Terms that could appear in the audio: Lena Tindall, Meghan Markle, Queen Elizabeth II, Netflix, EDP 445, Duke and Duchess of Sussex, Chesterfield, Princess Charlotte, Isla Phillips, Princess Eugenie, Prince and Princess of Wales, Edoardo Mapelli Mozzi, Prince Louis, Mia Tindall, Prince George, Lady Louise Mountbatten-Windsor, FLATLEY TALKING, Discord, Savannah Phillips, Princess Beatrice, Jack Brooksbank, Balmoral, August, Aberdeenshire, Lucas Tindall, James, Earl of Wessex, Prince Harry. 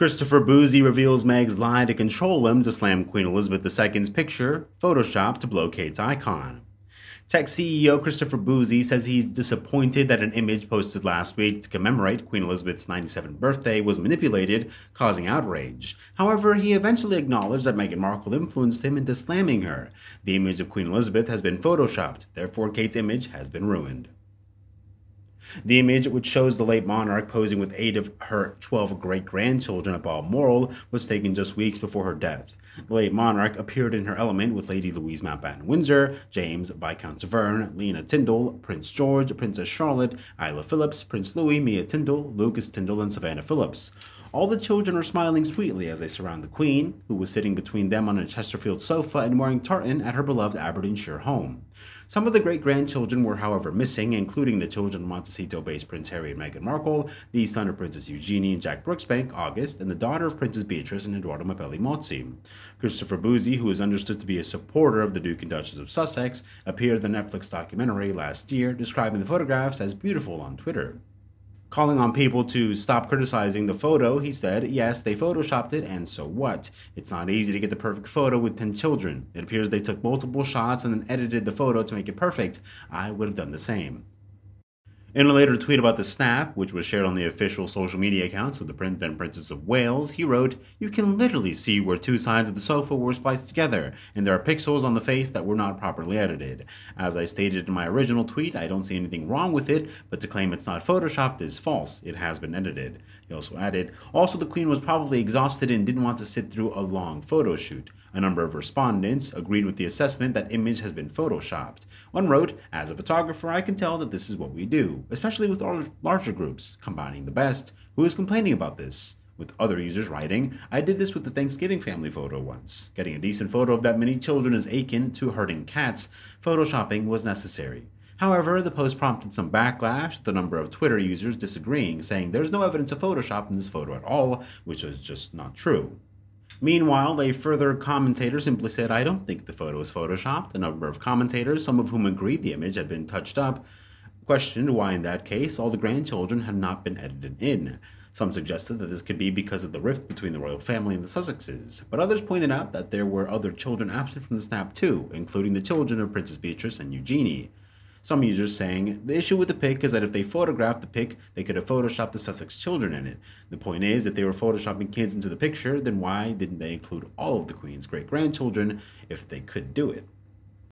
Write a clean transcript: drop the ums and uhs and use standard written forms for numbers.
Christopher Bouzy reveals Meg's lie to control him to slam Queen Elizabeth II's picture, photoshopped to blow Kate's icon. Tech CEO Christopher Bouzy says he's disappointed that an image posted last week to commemorate Queen Elizabeth's 97th birthday was manipulated, causing outrage. However, he eventually acknowledged that Meghan Markle influenced him into slamming her. The image of Queen Elizabeth has been photoshopped, therefore Kate's image has been ruined. The image, which shows the late monarch posing with 8 of her 12 great-grandchildren at Balmoral, was taken just weeks before her death. The late monarch appeared in her element with Lady Louise Mountbatten-Windsor, James, Viscount Severn, Lena Tindall, Prince George, Princess Charlotte, Isla Phillips, Prince Louis, Mia Tindall, Lucas Tindall, and Savannah Phillips. All the children are smiling sweetly as they surround the Queen, who was sitting between them on a Chesterfield sofa and wearing tartan at her beloved Aberdeenshire home. Some of the great-grandchildren were, however, missing, including the children of Montecito-based Prince Harry and Meghan Markle, the son of Princess Eugenie and Jack Brooksbank, August, and the daughter of Princess Beatrice and Edoardo Mapelli Mozzi. Christopher Bouzy, who is understood to be a supporter of the Duke and Duchess of Sussex, appeared in the Netflix documentary last year, describing the photographs as beautiful on Twitter. Calling on people to stop criticizing the photo, he said, "Yes, they photoshopped it, and so what? It's not easy to get the perfect photo with 10 children. It appears they took multiple shots and then edited the photo to make it perfect. I would have done the same." In a later tweet about the snap, which was shared on the official social media accounts of the Prince and Princess of Wales, he wrote, "You can literally see where two sides of the sofa were spliced together, and there are pixels on the face that were not properly edited. As I stated in my original tweet, I don't see anything wrong with it, but to claim it's not photoshopped is false. It has been edited." He also added, "Also, the Queen was probably exhausted and didn't want to sit through a long photo shoot." A number of respondents agreed with the assessment that image has been photoshopped. One wrote, "As a photographer, I can tell that this is what we do, especially with larger groups, combining the best. Who is complaining about this?" With other users writing, "I did this with the Thanksgiving family photo once. Getting a decent photo of that many children is akin to herding cats. Photoshopping was necessary." However, the post prompted some backlash, with a number of Twitter users disagreeing, saying there's no evidence of Photoshop in this photo at all, which was just not true. Meanwhile, a further commentator simply said, "I don't think the photo was photoshopped." A number of commentators, some of whom agreed the image had been touched up, questioned why in that case all the grandchildren had not been edited in. Some suggested that this could be because of the rift between the royal family and the Sussexes, but others pointed out that there were other children absent from the snap too, including the children of Princess Beatrice and Eugenie. Some users saying, "The issue with the pic is that if they photographed the pic, they could have photoshopped the Sussex children in it. The point is, if they were photoshopping kids into the picture, then why didn't they include all of the Queen's great-grandchildren if they could do it?"